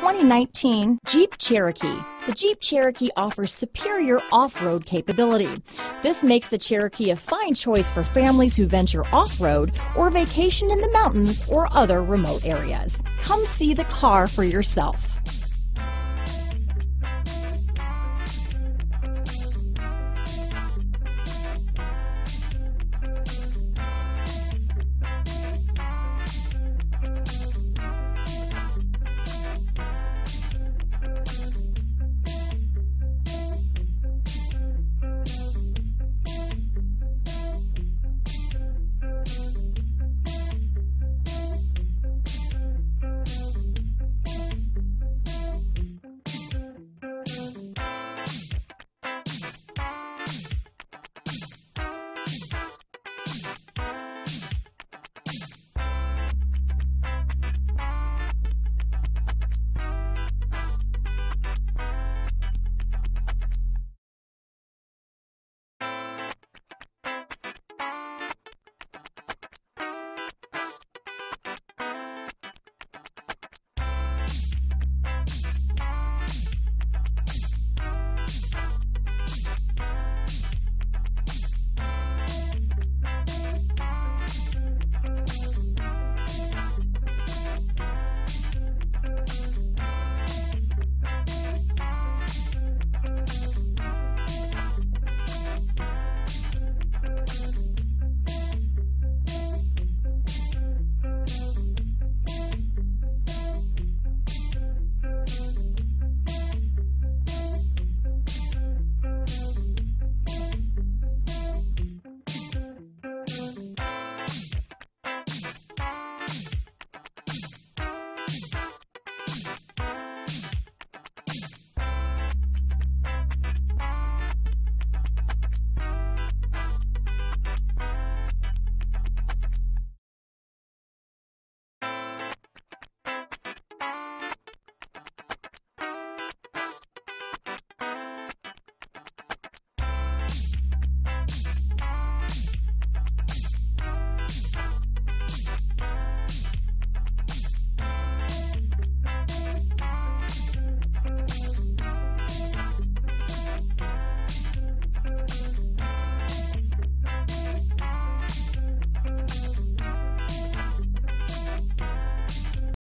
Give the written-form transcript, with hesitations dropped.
2019 Jeep Cherokee. The Jeep Cherokee offers superior off-road capability. This makes the Cherokee a fine choice for families who venture off-road or vacation in the mountains or other remote areas. Come see the car for yourself.